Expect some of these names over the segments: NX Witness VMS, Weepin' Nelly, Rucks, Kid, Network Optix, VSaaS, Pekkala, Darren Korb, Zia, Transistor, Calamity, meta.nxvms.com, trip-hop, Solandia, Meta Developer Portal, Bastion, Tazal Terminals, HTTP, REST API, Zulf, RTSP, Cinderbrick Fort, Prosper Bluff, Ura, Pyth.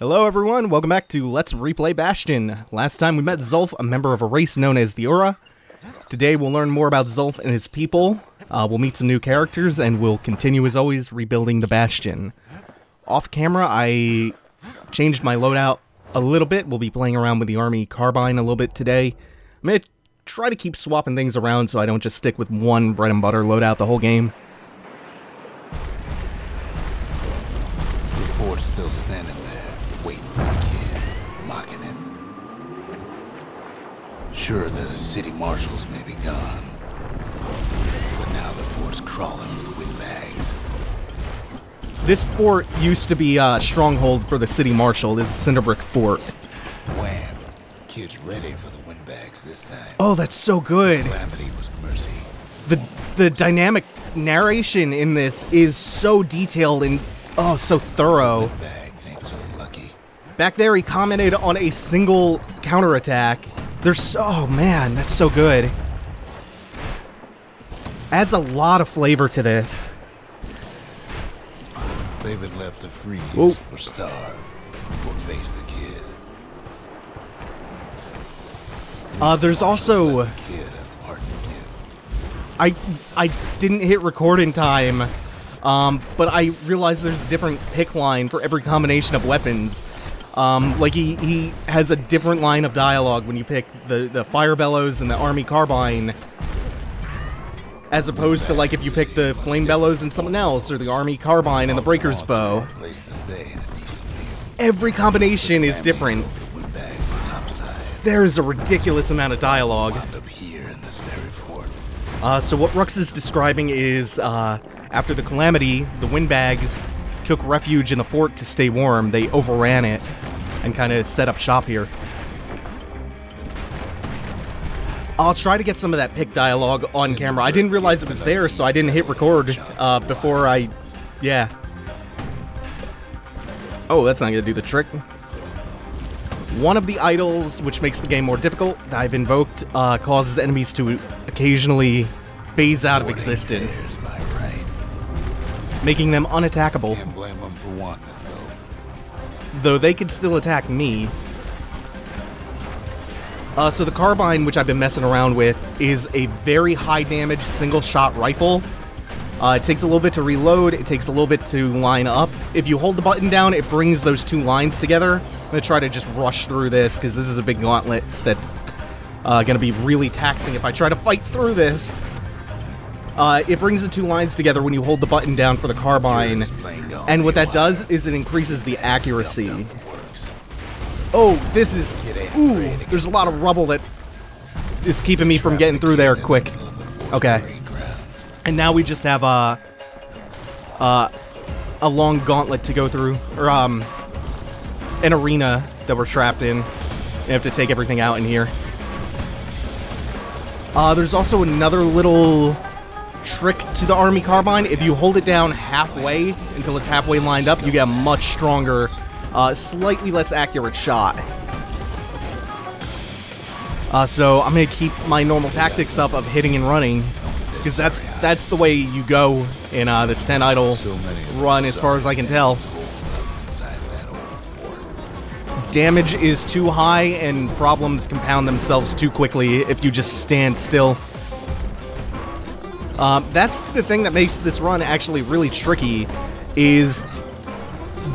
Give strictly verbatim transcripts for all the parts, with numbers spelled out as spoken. Hello everyone, welcome back to Let's Replay Bastion. Last time we met Zulf, a member of a race known as the Ura. Today we'll learn more about Zulf and his people, uh, we'll meet some new characters, and we'll continue as always rebuilding the Bastion. Off camera I changed my loadout a little bit. We'll be playing around with the army carbine a little bit today. I'm going to try to keep swapping things around so I don't just stick with one bread and butter loadout the whole game. The fort's still standing there. Waiting for the kid, locking him. Sure, the city marshals may be gone, but now the fort's crawling with windbags. This fort used to be a stronghold for the city marshal. This is Cinderbrick Fort. Wham! Kid's ready for the windbags this time. Oh, that's so good. Calamity was mercy. The the dynamic narration in this is so detailed and oh, so thorough. Windbags ain't so lucky. Back there, he commented on a single counterattack. There's so, oh man, that's so good. Adds a lot of flavor to this. They've been left to freeze Whoa. or starve or face the kid. Uh, there's also. The kid a heart gift. I I didn't hit record in time, um, but I realized there's a different pick line for every combination of weapons. Um, like, he, he has a different line of dialogue when you pick the, the fire bellows and the army carbine, as opposed to, like, if you pick the flame bellows and something else, or the army carbine and the breaker's bow. Every combination is different. There's a ridiculous amount of dialogue. Uh, so what Rucks is describing is, uh, after the Calamity, the windbags took refuge in the fort to stay warm. They overran it and kind of set up shop here. I'll try to get some of that pick dialogue on camera. I didn't realize it was there, so I didn't hit record uh, before I... Yeah. Oh, that's not going to do the trick. One of the idols, which makes the game more difficult, I've invoked, uh, causes enemies to occasionally phase out of existence, making them unattackable. Can't blame them for wanting it, though. Though they could still attack me. Uh, so the carbine, which I've been messing around with, is a very high damage single shot rifle. Uh, it takes a little bit to reload, it takes a little bit to line up. If you hold the button down, it brings those two lines together. I'm going to try to just rush through this, because this is a big gauntlet that's uh, going to be really taxing if I try to fight through this. Uh, it brings the two lines together when you hold the button down for the carbine, and what that does is it increases the accuracy. Oh, this is... Ooh, there's a lot of rubble that is keeping me from getting through there quick. Okay. And now we just have a, uh, a long gauntlet to go through, or um, an arena that we're trapped in. We have to take everything out in here. Uh, there's also another little trick to the army carbine. If you hold it down halfway until it's halfway lined up, you get a much stronger, uh, slightly less accurate shot. Uh, so I'm gonna keep my normal tactics up of hitting and running, because that's that's the way you go in uh, this ten idol run, as far as I can tell. Damage is too high and problems compound themselves too quickly if you just stand still. Um, that's the thing that makes this run actually really tricky, is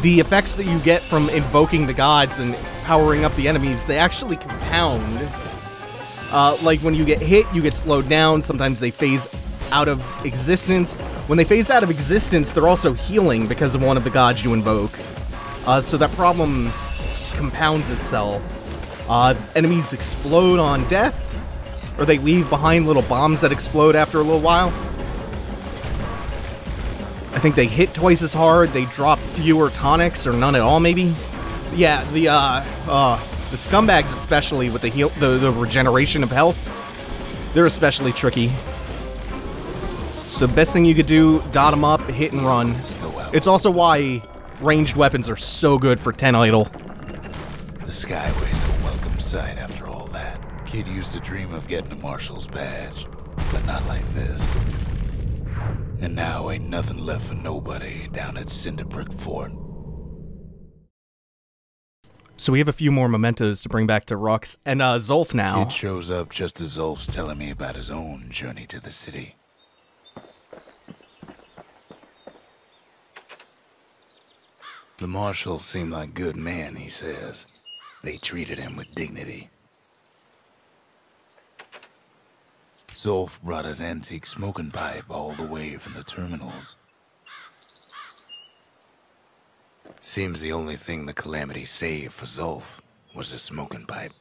the effects that you get from invoking the gods and powering up the enemies, they actually compound. Uh, like when you get hit, you get slowed down, sometimes they phase out of existence. When they phase out of existence, they're also healing because of one of the gods you invoke. Uh, so that problem compounds itself. Uh, enemies explode on death, or they leave behind little bombs that explode after a little while. I think they hit twice as hard, they drop fewer tonics, or none at all maybe. Yeah, the uh, uh, the scumbags especially, with the, heal the, the regeneration of health, they're especially tricky. So best thing you could do, dot them up, hit and run. It's also why ranged weapons are so good for ten idol. The Skyway's a welcome sight after all that. Kid used to dream of getting a marshal's badge, but not like this. And now ain't nothing left for nobody down at Cinderbrick Fort. So we have a few more mementos to bring back to Rucks and uh, Zulf now. Kid shows up just as Zulf's telling me about his own journey to the city. The marshal seemed like a good man, he says. They treated him with dignity. Zulf brought his antique smoking pipe all the way from the terminals. Seems the only thing the Calamity saved for Zulf was his smoking pipe.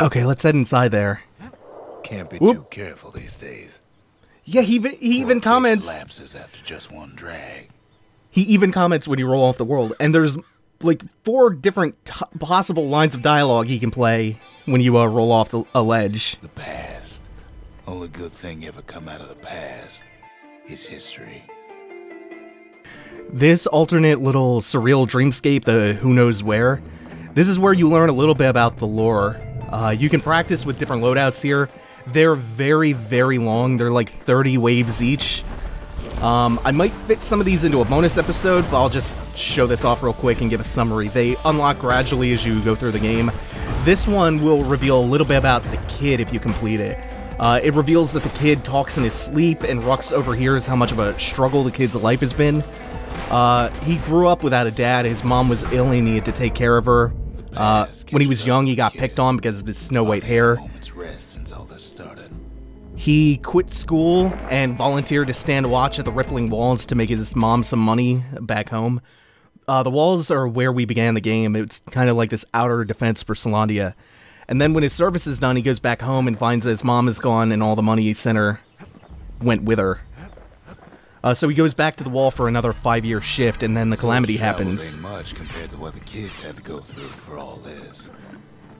Okay, let's head inside there. Can't be Whoop. too careful these days. Yeah, he even, he even comments. Lapses after just one drag. He even comments when you roll off the world, and there's like four different t possible lines of dialogue he can play when you uh, roll off the a ledge. The past. Only good thing ever come out of the past is history. This alternate little surreal dreamscape, the who knows where, this is where you learn a little bit about the lore. Uh, you can practice with different loadouts here. They're very, very long. They're like thirty waves each. Um, I might fit some of these into a bonus episode, but I'll just show this off real quick and give a summary. They unlock gradually as you go through the game. This one will reveal a little bit about the kid if you complete it. Uh, it reveals that the kid talks in his sleep, and Rucks overhears how much of a struggle the kid's life has been. Uh, he grew up without a dad. His mom was ill and he needed to take care of her. Uh, when he was young, he got picked on because of his snow-white hair. He quit school and volunteered to stand watch at the rippling walls to make his mom some money back home. Uh, the walls are where we began the game. It's kind of like this outer defense for Solandia. And then when his service is done, he goes back home and finds that his mom is gone and all the money he sent her went with her. Uh, so he goes back to the wall for another five-year shift, and then the Calamity happens. Ain't much compared to what the kids had to go through for all this.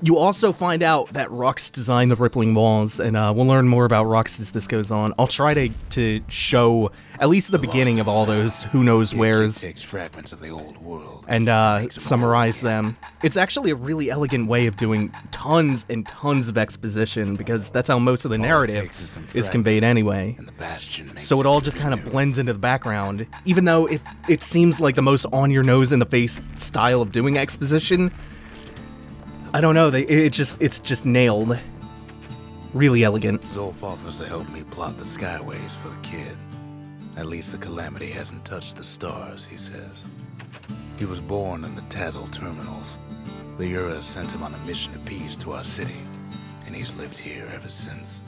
You also find out that Rucks designed the rippling walls, and uh, we'll learn more about Rucks as this goes on. I'll try to to show at least the, the beginning of all those who knows wheres takes fragments of the old world and uh, summarize them. It's actually a really elegant way of doing tons and tons of exposition, because that's how most of the narrative is conveyed anyway. And the Bastion makes so it all just kind of blends into the background, even though it it seems like the most on your nose in the face style of doing exposition. I don't know, they, it just, it's just nailed. Really elegant. Zulf offers to help me plot the skyways for the kid. At least the Calamity hasn't touched the stars, he says. He was born in the Tazal Terminals. The Ura sent him on a mission of peace to our city, and he's lived here ever since.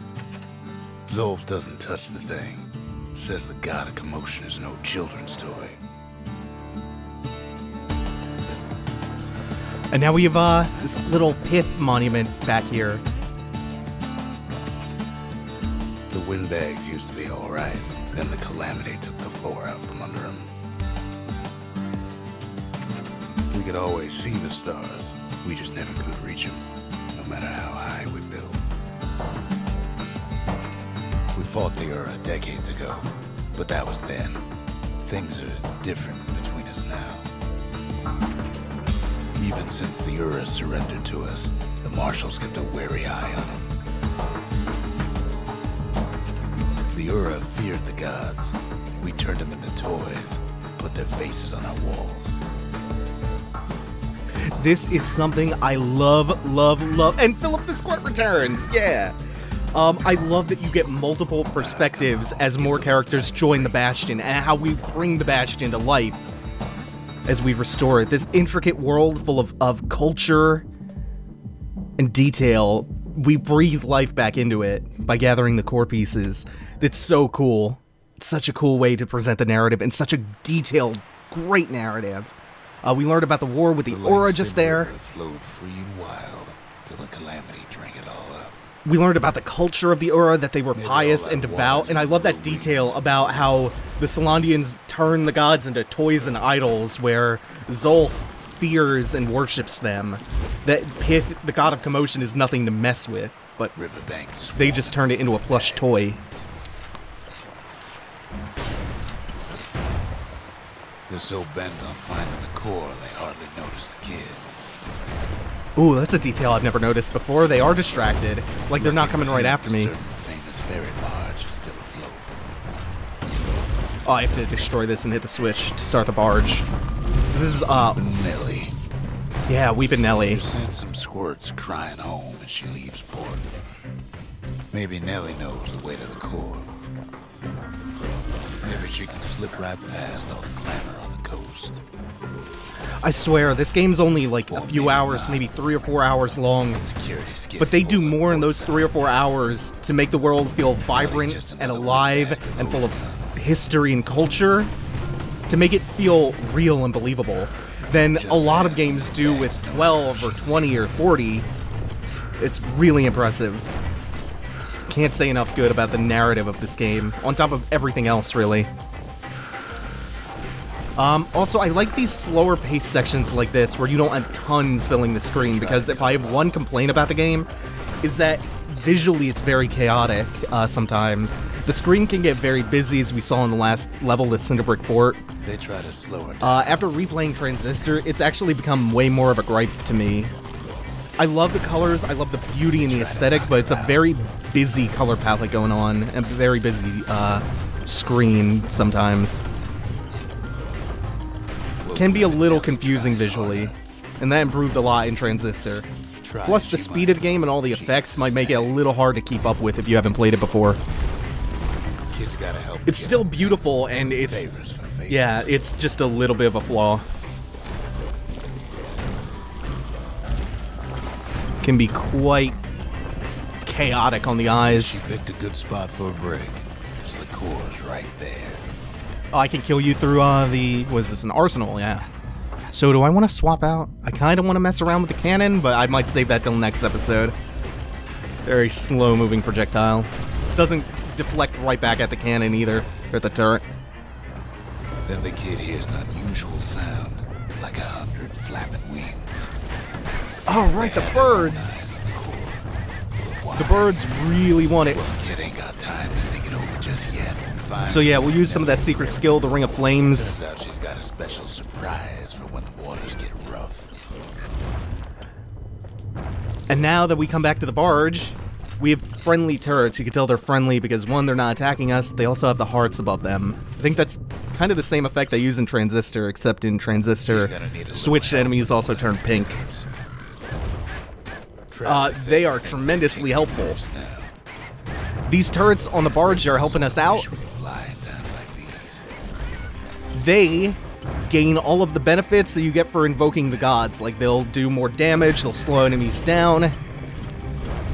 Zulf doesn't touch the thing. Says the god of commotion is no children's toy. And now we have uh, this little Pyth monument back here. The windbags used to be all right. Then the Calamity took the floor out from under them. We could always see the stars. We just never could reach them, no matter how high we built. We fought the Ura decades ago, but that was then. Things are different between us now. Even since the Ura surrendered to us, the marshals kept a wary eye on him. The Ura feared the gods. We turned them into toys, put their faces on our walls. This is something I love, love, love. And Philip the Squirt returns, yeah. Um, I love that you get multiple perspectives uh, as more characters join the Bastion, and how we bring the Bastion to life as we restore it. This intricate world full of, of culture and detail, we breathe life back into it by gathering the core pieces. That's so cool. It's such a cool way to present the narrative, and such a detailed, great narrative. Uh, we learned about the war with the, the Ura just there. Flowed free and wild till the Calamity drank it all up. We learned about the culture of the Ura, that they were Maybe pious and devout, and I love that detail about how the Solandians turn the gods into toys and idols, where Zulf fears and worships them. That Pyth, the god of commotion, is nothing to mess with, but they just turned it into a plush toy. They're so bent on finding the core, they hardly notice the kid. Ooh, that's a detail I've never noticed before. They are distracted. Like they're not coming right after me. Famous ferry barge is still afloat. Oh, I have to destroy this and hit the switch to start the barge. This is uh Nelly. Yeah, Weepin' Nelly. You sent some squirts crying home as she leaves port. Maybe Nelly knows the way to the core. Maybe she can slip right past all the clamor on the coast. I swear, this game's only like a few hours, maybe three or four hours long. But they do more in those three or four hours to make the world feel vibrant and alive and full of history and culture, to make it feel real and believable, than a lot of games do with twelve or twenty or forty. It's really impressive. Can't say enough good about the narrative of this game, on top of everything else, really. Um, also, I like these slower-paced sections like this, where you don't have tons filling the screen, because if I have one complaint about the game, is that visually it's very chaotic uh, sometimes. The screen can get very busy, as we saw in the last level with Cinderbrick Fort. They try to slow it down. Uh, after replaying Transistor, it's actually become way more of a gripe to me. I love the colors, I love the beauty and the aesthetic, but it's a very busy color palette going on, and a very busy uh, screen sometimes. Can be a little confusing visually, and that improved a lot in Transistor. Plus, the speed of the game and all the effects might make it a little hard to keep up with if you haven't played it before. It's still beautiful, and it's... yeah, it's just a little bit of a flaw. Can be quite chaotic on the eyes. You picked a good spot for a break. Because the core is right there. Oh, I can kill you through uh, the... was this an arsenal? Yeah. So do I want to swap out? I kind of want to mess around with the cannon, but I might save that till next episode. Very slow-moving projectile. Doesn't deflect right back at the cannon either, or at the turret. Then the kid hears an unusual sound, like a hundred flapping wings. Oh, right, the birds! The birds really want it. Well, kid ain't got time to think it over just yet. So yeah, we'll use some of that secret skill, the Ring of Flames. Turns out she's got a special surprise for when the waters get rough. And now that we come back to the barge, we have friendly turrets. You can tell they're friendly because, one, they're not attacking us. They also have the hearts above them. I think that's kind of the same effect they use in Transistor, except in Transistor, switched enemies also turn pink. Uh, they are tremendously helpful. These turrets on the barge are helping us out. They gain all of the benefits that you get for invoking the gods. Like, they'll do more damage, they'll slow enemies down.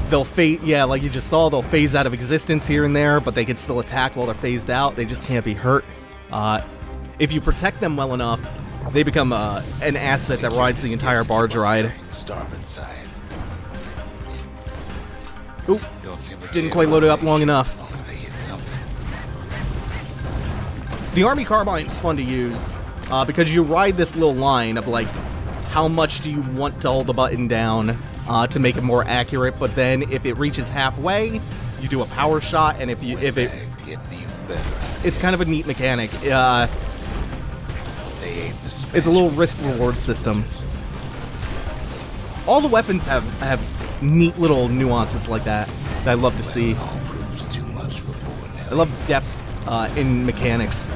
They'll phase, yeah, like you just saw, they'll phase out of existence here and there, but they can still attack while they're phased out. They just can't be hurt. Uh, if you protect them well enough, they become uh, an asset that rides the entire barge ride. Oop, didn't quite load it up long enough. The army carbine's fun to use, uh, because you ride this little line of, like, how much do you want to hold the button down uh, to make it more accurate, but then if it reaches halfway, you do a power shot, and if you, if it... it's kind of a neat mechanic. Uh, it's a little risk-reward system. All the weapons have... have neat little nuances like that that I love to see. I love depth uh, in mechanics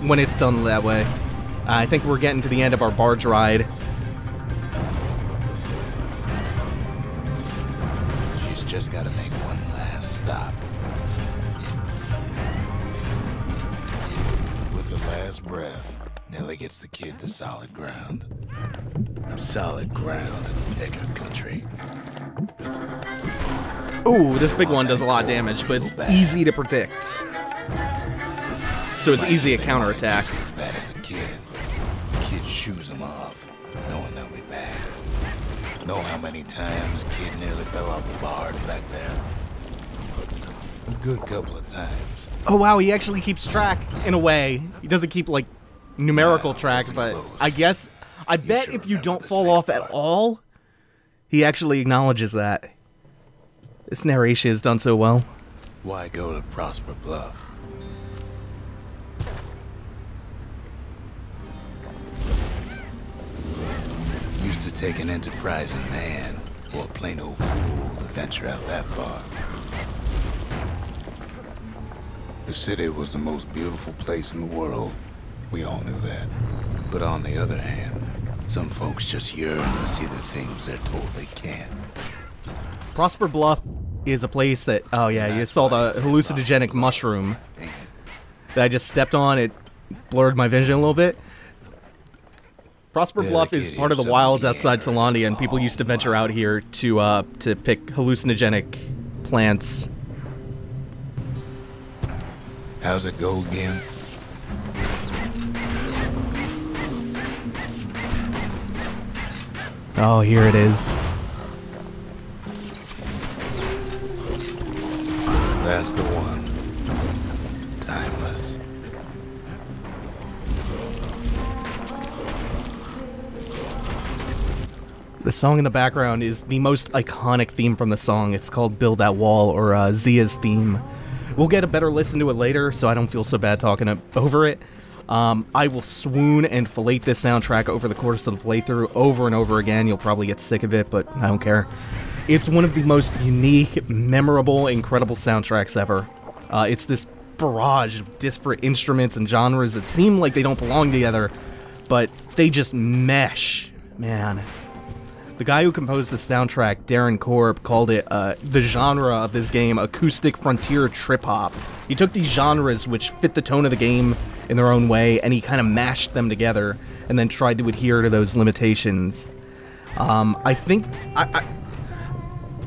when it's done that way. Uh, I think we're getting to the end of our barge ride. She's just got to make one last stop. With her last breath, Nelly gets the kid to solid ground. Solid ground in Pekkala country. Ooh, this big one does a lot of damage, but it's easy to predict. So it's easy to counterattack. As bad as a kid. Kid shoes him off, knowing they'll be bad. Know how many times kid nearly fell off the barge back there? A good couple of times. Oh wow, he actually keeps track in a way. He doesn't keep like numerical track, but I guess I bet if you don't fall off at all, he actually acknowledges that. This narration is done so well. Why go to Prosper Bluff? Used to take an enterprising man or a plain old fool to venture out that far. The city was the most beautiful place in the world. We all knew that. But on the other hand, some folks just yearn to see the things they're told they can't. Prosper Bluff is a place that, oh yeah, you saw the hallucinogenic mushroom that I just stepped on. It blurred my vision a little bit. Prosper Bluff is part of the wilds outside Solandia, and people used to venture out here to uh, to pick hallucinogenic plants. How's it go again? Oh, here it is. That's the one. Timeless. The song in the background is the most iconic theme from the song. It's called Build That Wall, or uh, Zia's theme. We'll get a better listen to it later, so I don't feel so bad talking over it. Um, I will swoon and fillet this soundtrack over the course of the playthrough over and over again. You'll probably get sick of it, but I don't care. It's one of the most unique, memorable, incredible soundtracks ever. Uh, it's this barrage of disparate instruments and genres that seem like they don't belong together, but they just mesh. Man. The guy who composed the soundtrack, Darren Korb, called it uh, the genre of this game, acoustic frontier trip-hop. He took these genres which fit the tone of the game in their own way, and he kind of mashed them together, and then tried to adhere to those limitations. Um, I think... I, I,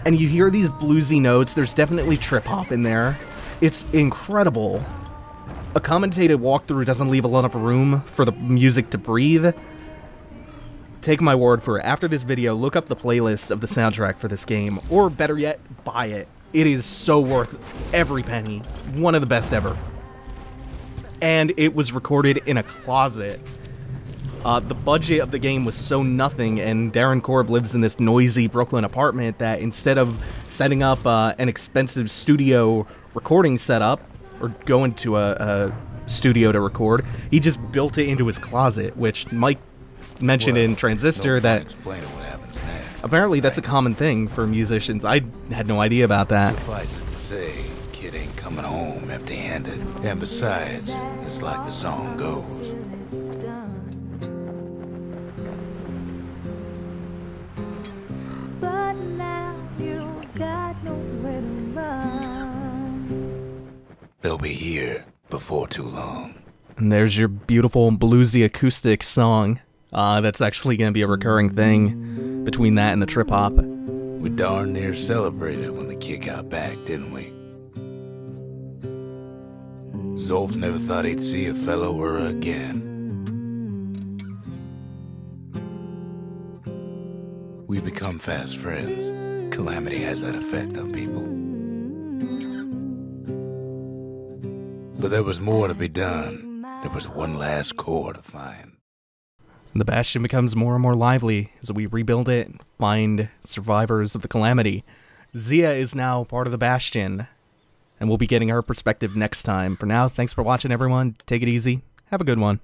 and you hear these bluesy notes, there's definitely trip-hop in there. It's incredible. A commentated walkthrough doesn't leave a lot of room for the music to breathe. Take my word for it. After this video, look up the playlist of the soundtrack for this game, or better yet, buy it. It is so worth every penny. One of the best ever. And it was recorded in a closet. Uh, the budget of the game was so nothing, and Darren Korb lives in this noisy Brooklyn apartment that instead of setting up uh, an expensive studio recording setup, or going to a, a studio to record, he just built it into his closet, which might mentioned well, in Transistor no that what happens next, apparently that's right? A common thing for musicians. I had no idea about that. Suffice it to say, kid ain't coming home empty-handed. And besides, it's like the song goes. But now you got nowhere to run. They'll be here before too long. And there's your beautiful bluesy acoustic song. Uh, that's actually going to be a recurring thing between that and the trip hop. We darn near celebrated when the kid got back, didn't we? Zulf never thought he'd see a fellow Ura again. We become fast friends. Calamity has that effect on people. But there was more to be done. There was one last core to find. The Bastion becomes more and more lively as we rebuild it and find survivors of the Calamity. Zia is now part of the Bastion, and we'll be getting her perspective next time. For now, thanks for watching, everyone. Take it easy. Have a good one.